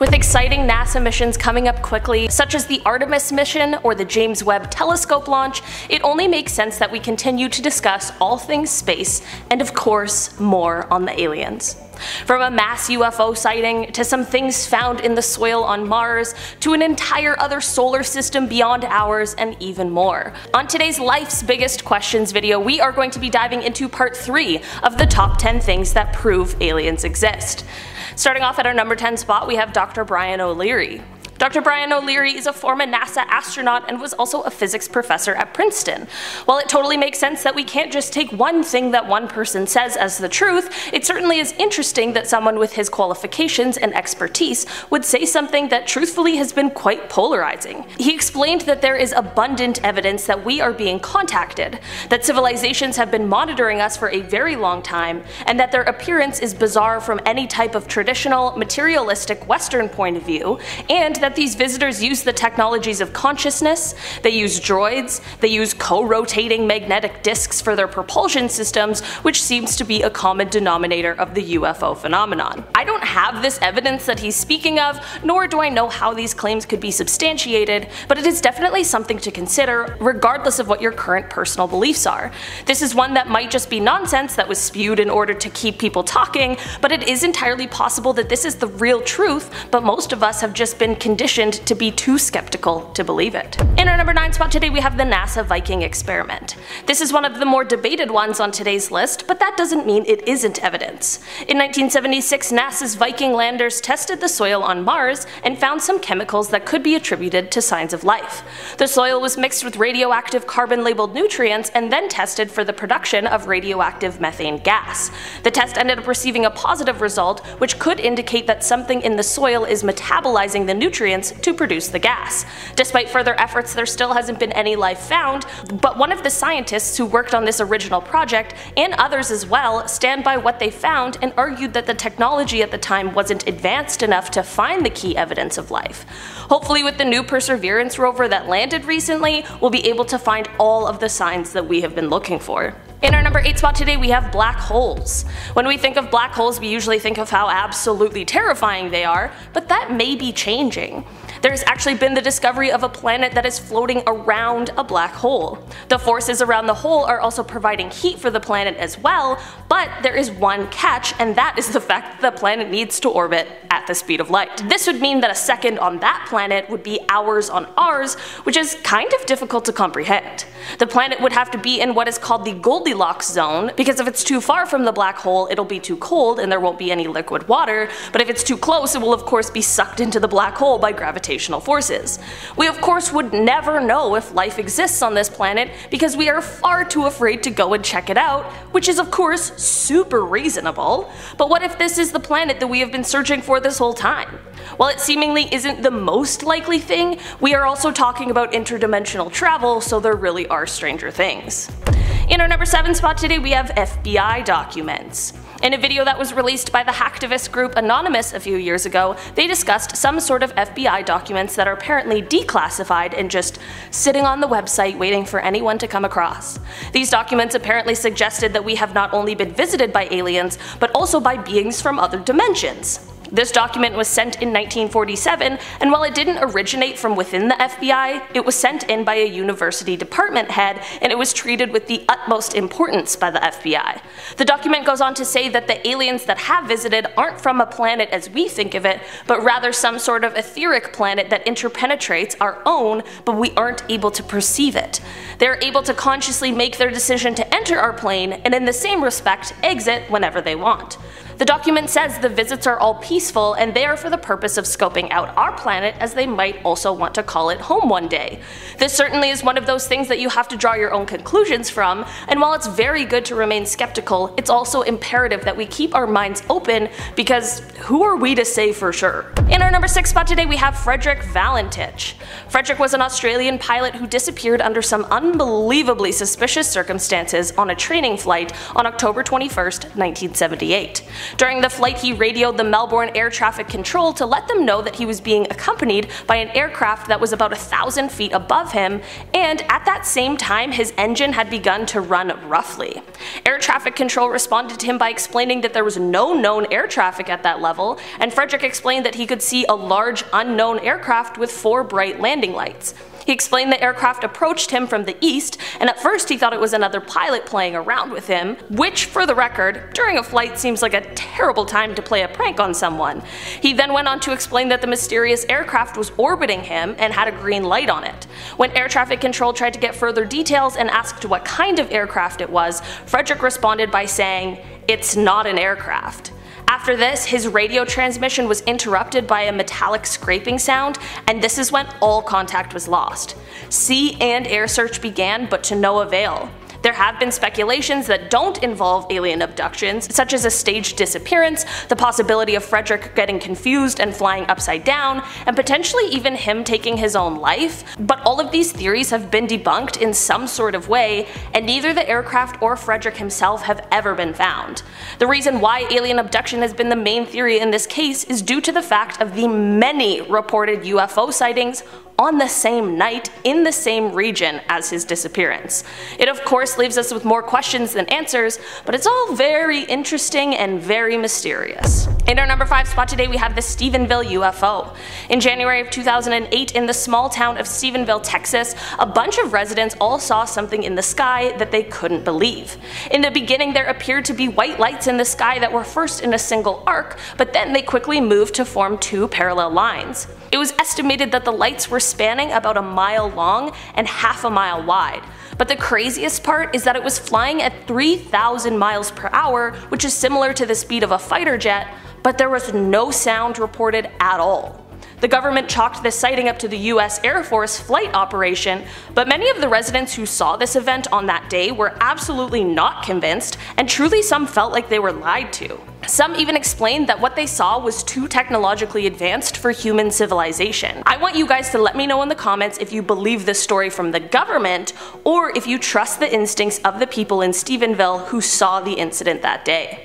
With exciting NASA missions coming up quickly, such as the Artemis mission or the James Webb Telescope launch, it only makes sense that we continue to discuss all things space and, of course, more on the aliens. From a mass UFO sighting, to some things found in the soil on Mars, to an entire other solar system beyond ours, and even more. On today's Life's Biggest Questions video, we are going to be diving into part 3 of the top 10 things that prove aliens exist. Starting off at our number 10 spot, we have Dr. Brian O'Leary. Dr. Brian O'Leary is a former NASA astronaut and was also a physics professor at Princeton. While it totally makes sense that we can't just take one thing that one person says as the truth, it certainly is interesting that someone with his qualifications and expertise would say something that truthfully has been quite polarizing. He explained that there is abundant evidence that we are being contacted, that civilizations have been monitoring us for a very long time, and that their appearance is bizarre from any type of traditional, materialistic Western point of view, and that these visitors use the technologies of consciousness, they use droids, they use co-rotating magnetic discs for their propulsion systems, which seems to be a common denominator of the UFO phenomenon. I don't have this evidence that he's speaking of, nor do I know how these claims could be substantiated, but it is definitely something to consider, regardless of what your current personal beliefs are. This is one that might just be nonsense that was spewed in order to keep people talking, but it is entirely possible that this is the real truth, but most of us have just been conditioned to be too skeptical to believe it. In our number 9 spot today, we have the NASA Viking experiment. This is one of the more debated ones on today's list, but that doesn't mean it isn't evidence. In 1976, NASA's Viking landers tested the soil on Mars and found some chemicals that could be attributed to signs of life. The soil was mixed with radioactive carbon-labeled nutrients and then tested for the production of radioactive methane gas. The test ended up receiving a positive result, which could indicate that something in the soil is metabolizing the nutrients to produce the gas. Despite further efforts, there still hasn't been any life found, but one of the scientists who worked on this original project, and others as well, stand by what they found and argued that the technology at the time wasn't advanced enough to find the key evidence of life. Hopefully with the new Perseverance rover that landed recently, we'll be able to find all of the signs that we have been looking for. In our number 8 spot today, we have black holes. When we think of black holes, we usually think of how absolutely terrifying they are, but that may be changing. There's actually been the discovery of a planet that is floating around a black hole. The forces around the hole are also providing heat for the planet as well, but there is one catch, and that is the fact that the planet needs to orbit at the speed of light. This would mean that a second on that planet would be hours on ours, which is kind of difficult to comprehend. The planet would have to be in what is called the Goldilocks zone, because if it's too far from the black hole, it'll be too cold and there won't be any liquid water, but if it's too close, it will of course be sucked into the black hole by gravitation forces. We of course would never know if life exists on this planet because we are far too afraid to go and check it out, which is of course super reasonable. But what if this is the planet that we have been searching for this whole time? While it seemingly isn't the most likely thing, we are also talking about interdimensional travel, so there really are stranger things. In our number 7 spot today, we have FBI documents. In a video that was released by the hacktivist group Anonymous a few years ago, they discussed some sort of FBI documents that are apparently declassified and just sitting on the website waiting for anyone to come across. These documents apparently suggested that we have not only been visited by aliens, but also by beings from other dimensions. This document was sent in 1947, and while it didn't originate from within the FBI, it was sent in by a university department head, and it was treated with the utmost importance by the FBI. The document goes on to say that the aliens that have visited aren't from a planet as we think of it, but rather some sort of etheric planet that interpenetrates our own, but we aren't able to perceive it. They're able to consciously make their decision to enter our plane, and in the same respect, exit whenever they want. The document says the visits are all peaceful and they are for the purpose of scoping out our planet, as they might also want to call it home one day. This certainly is one of those things that you have to draw your own conclusions from, and while it's very good to remain skeptical, it's also imperative that we keep our minds open, because who are we to say for sure? In our number 6 spot today, we have Frederick Valentich. Frederick was an Australian pilot who disappeared under some unbelievably suspicious circumstances on a training flight on October 21st, 1978. During the flight, he radioed the Melbourne Air Traffic Control to let them know that he was being accompanied by an aircraft that was about 1,000 feet above him, and at that same time his engine had begun to run roughly. Air Traffic Control responded to him by explaining that there was no known air traffic at that level, and Frederick explained that he could see a large unknown aircraft with 4 bright landing lights. He explained the aircraft approached him from the east, and at first he thought it was another pilot playing around with him, which, for the record, during a flight seems like a terrible time to play a prank on someone. He then went on to explain that the mysterious aircraft was orbiting him and had a green light on it. When Air Traffic Control tried to get further details and asked what kind of aircraft it was, Frederick responded by saying, "It's not an aircraft." After this, his radio transmission was interrupted by a metallic scraping sound, and this is when all contact was lost. Sea and air search began, but to no avail. There have been speculations that don't involve alien abductions, such as a staged disappearance, the possibility of Frederick getting confused and flying upside down, and potentially even him taking his own life, but all of these theories have been debunked in some sort of way, and neither the aircraft or Frederick himself have ever been found. The reason why alien abduction has been the main theory in this case is due to the fact of the many reported UFO sightings on the same night in the same region as his disappearance. It of course leaves us with more questions than answers, but it's all very interesting and very mysterious. In our number 5 spot today we have the Stephenville UFO. In January of 2008 in the small town of Stephenville, Texas, a bunch of residents all saw something in the sky that they couldn't believe. In the beginning there appeared to be white lights in the sky that were first in a single arc, but then they quickly moved to form 2 parallel lines. It was estimated that the lights were spanning about 1 mile long and 1/2 mile wide. But the craziest part is that it was flying at 3,000 miles per hour, which is similar to the speed of a fighter jet, but there was no sound reported at all. The government chalked this sighting up to the US Air Force flight operation, but many of the residents who saw this event on that day were absolutely not convinced, and truly some felt like they were lied to. Some even explained that what they saw was too technologically advanced for human civilization. I want you guys to let me know in the comments if you believe this story from the government, or if you trust the instincts of the people in Stephenville who saw the incident that day.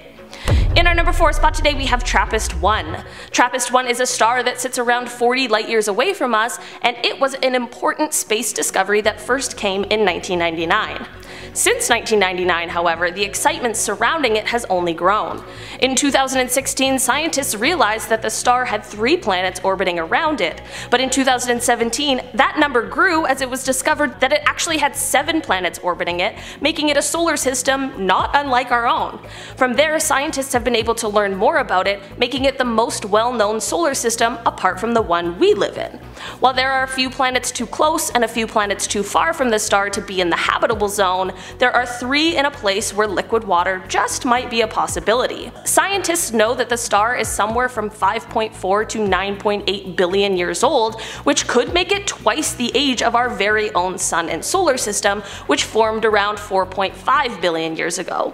In our number 4 spot today we have TRAPPIST-1. TRAPPIST-1 is a star that sits around 40 light years away from us, and it was an important space discovery that first came in 1999. Since 1999, however, the excitement surrounding it has only grown. In 2016, scientists realized that the star had 3 planets orbiting around it, but in 2017, that number grew as it was discovered that it actually had 7 planets orbiting it, making it a solar system not unlike our own. From there, scientists have been able to learn more about it, making it the most well-known solar system apart from the one we live in. While there are a few planets too close and a few planets too far from the star to be in the habitable zone, there are 3 in a place where liquid water just might be a possibility. Scientists know that the star is somewhere from 5.4 to 9.8 billion years old, which could make it twice the age of our very own sun and solar system, which formed around 4.5 billion years ago.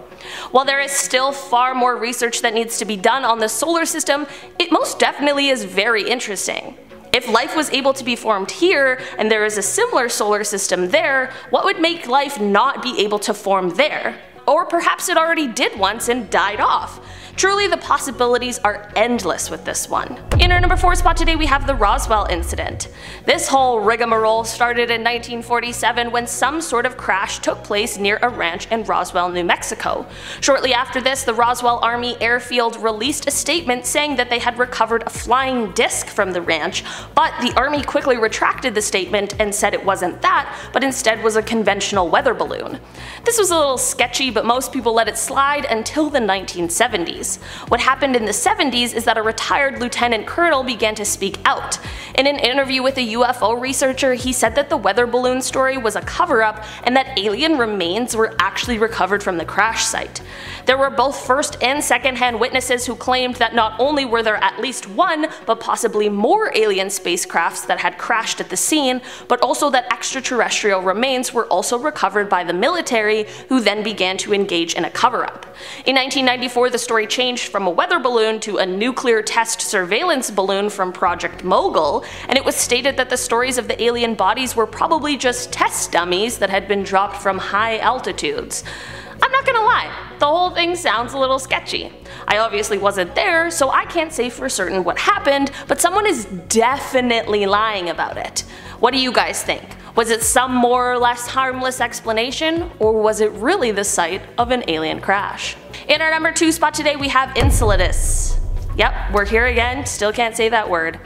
While there is still far more research that needs to be done on the solar system, it most definitely is very interesting. If life was able to be formed here, and there is a similar solar system there, what would make life not be able to form there? Or perhaps it already did once and died off. Truly, the possibilities are endless with this one. In our number 4 spot today we have the Roswell incident. This whole rigmarole started in 1947 when some sort of crash took place near a ranch in Roswell, New Mexico. Shortly after this, the Roswell Army Airfield released a statement saying that they had recovered a flying disc from the ranch, but the Army quickly retracted the statement and said it wasn't that, but instead was a conventional weather balloon. This was a little sketchy, but most people let it slide until the 1970s. What happened in the 70s is that a retired lieutenant colonel began to speak out. In an interview with a UFO researcher, he said that the weather balloon story was a cover-up and that alien remains were actually recovered from the crash site. There were both first and second-hand witnesses who claimed that not only were there at least one, but possibly more alien spacecrafts that had crashed at the scene, but also that extraterrestrial remains were also recovered by the military, who then began to engage in a cover-up. In 1994, the story changed from a weather balloon to a nuclear test surveillance balloon from Project Mogul, and it was stated that the stories of the alien bodies were probably just test dummies that had been dropped from high altitudes. I'm not gonna lie, the whole thing sounds a little sketchy. I obviously wasn't there, so I can't say for certain what happened, but someone is definitely lying about it. What do you guys think? Was it some more or less harmless explanation, or was it really the site of an alien crash? In our number 2 spot today we have Enceladus. Yep, we're here again, still can't say that word.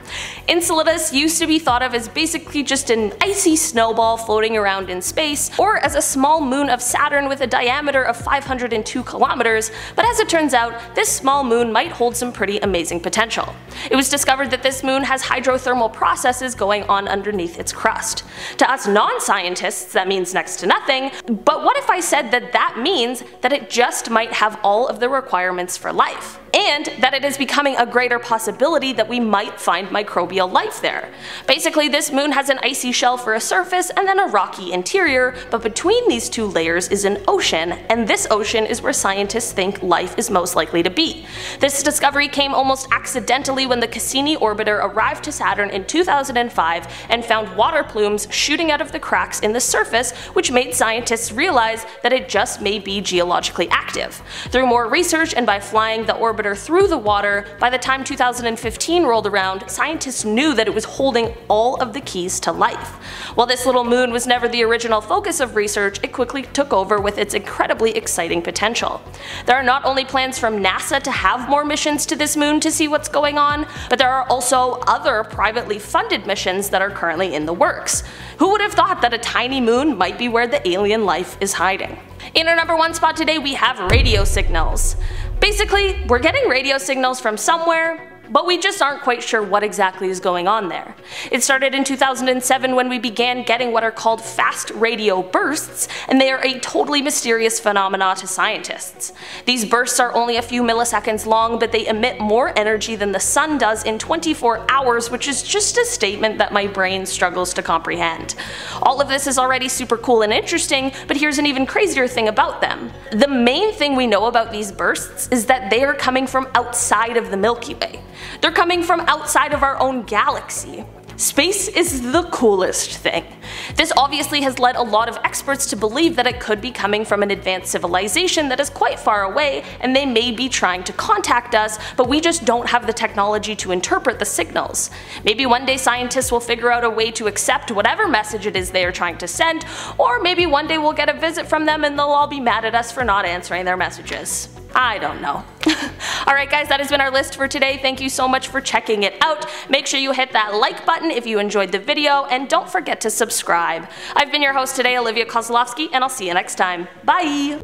Enceladus used to be thought of as basically just an icy snowball floating around in space, or as a small moon of Saturn with a diameter of 502 kilometers, but as it turns out, this small moon might hold some pretty amazing potential. It was discovered that this moon has hydrothermal processes going on underneath its crust. To us non-scientists, that means next to nothing, but what if I said that that means that it just might have all of the requirements for life, and that it is becoming a greater possibility that we might find microbial life there. Basically, this moon has an icy shell for a surface and then a rocky interior, but between these two layers is an ocean, and this ocean is where scientists think life is most likely to be. This discovery came almost accidentally when the Cassini orbiter arrived to Saturn in 2005 and found water plumes shooting out of the cracks in the surface, which made scientists realize that it just may be geologically active. Through more research and by flying the orbiter through the water, by the time 2015 rolled around, scientists knew that it was holding all of the keys to life. While this little moon was never the original focus of research, it quickly took over with its incredibly exciting potential. There are not only plans from NASA to have more missions to this moon to see what's going on, but there are also other privately funded missions that are currently in the works. Who would have thought that a tiny moon might be where the alien life is hiding? In our number 1 spot today we have radio signals. Basically, we're getting radio signals from somewhere, but we just aren't quite sure what exactly is going on there. It started in 2007 when we began getting what are called fast radio bursts, and they are a totally mysterious phenomena to scientists. These bursts are only a few milliseconds long, but they emit more energy than the sun does in 24 hours, which is just a statement that my brain struggles to comprehend. All of this is already super cool and interesting, but here's an even crazier thing about them. The main thing we know about these bursts is that they are coming from outside of the Milky Way. They're coming from outside of our own galaxy. Space is the coolest thing. This obviously has led a lot of experts to believe that it could be coming from an advanced civilization that is quite far away, and they may be trying to contact us, but we just don't have the technology to interpret the signals. Maybe one day scientists will figure out a way to accept whatever message it is they are trying to send, or maybe one day we'll get a visit from them and they'll all be mad at us for not answering their messages. I don't know. Alright guys, that has been our list for today. Thank you so much for checking it out. Make sure you hit that like button if you enjoyed the video, and don't forget to subscribe. I've been your host today, Olivia Kosolofski, and I'll see you next time. Bye!